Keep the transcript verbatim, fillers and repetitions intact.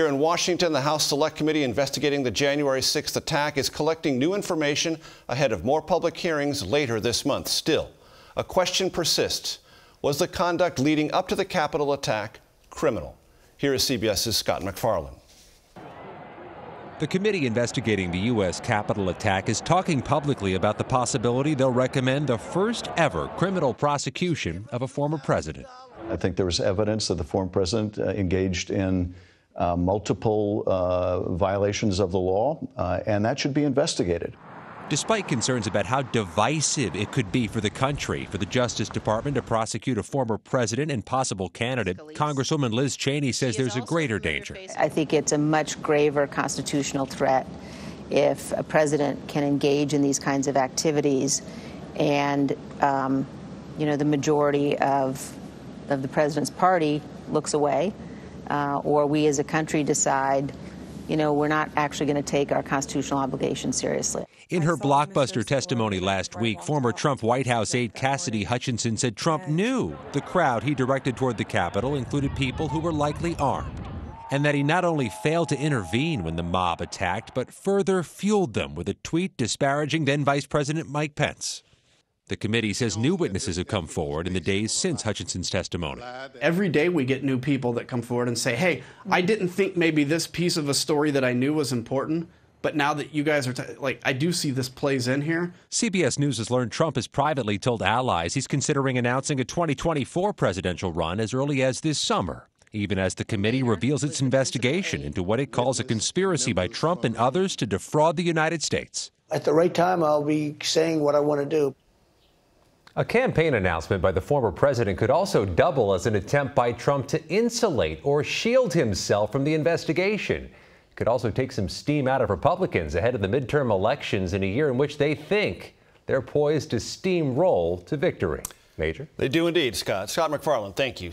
Here in Washington, the House Select Committee investigating the January sixth attack is collecting new information ahead of more public hearings later this month. Still, a question persists. Was the conduct leading up to the Capitol attack criminal? Here is C B S's Scott MacFarlane. The committee investigating the U S Capitol attack is talking publicly about the possibility they'll recommend the first ever criminal prosecution of a former president. I think there was evidence that the former president uh, engaged in uh, multiple uh, violations of the law, uh, and that should be investigated. Despite concerns about how divisive it could be for the country, for the Justice Department to prosecute a former president and possible candidate, Congresswoman Liz Cheney says there's a greater danger. I think it's a much graver constitutional threat if a president can engage in these kinds of activities and, um, you know, the majority of, of the president's party looks away, uh, or we as a country decide, you know, we're not actually going to take our constitutional obligation seriously. In her blockbuster testimony last week, former Trump White House aide Cassidy Hutchinson said Trump knew the crowd he directed toward the Capitol included people who were likely armed, and that he not only failed to intervene when the mob attacked, but further fueled them with a tweet disparaging then Vice President Mike Pence. The committee says new witnesses have come forward in the days since Hutchinson's testimony. Every day we get new people that come forward and say, hey, I didn't think maybe this piece of a story that I knew was important, but now that you guys are, t like, I do see this plays in here. C B S News has learned Trump has privately told allies he's considering announcing a twenty twenty-four presidential run as early as this summer, even as the committee reveals its investigation into what it calls a conspiracy by Trump and others to defraud the United States. At the right time, I'll be saying what I want to do. A campaign announcement by the former president could also double as an attempt by Trump to insulate or shield himself from the investigation. It could also take some steam out of Republicans ahead of the midterm elections in a year in which they think they're poised to steamroll to victory. Major? They do indeed, Scott. Scott MacFarlane, thank you.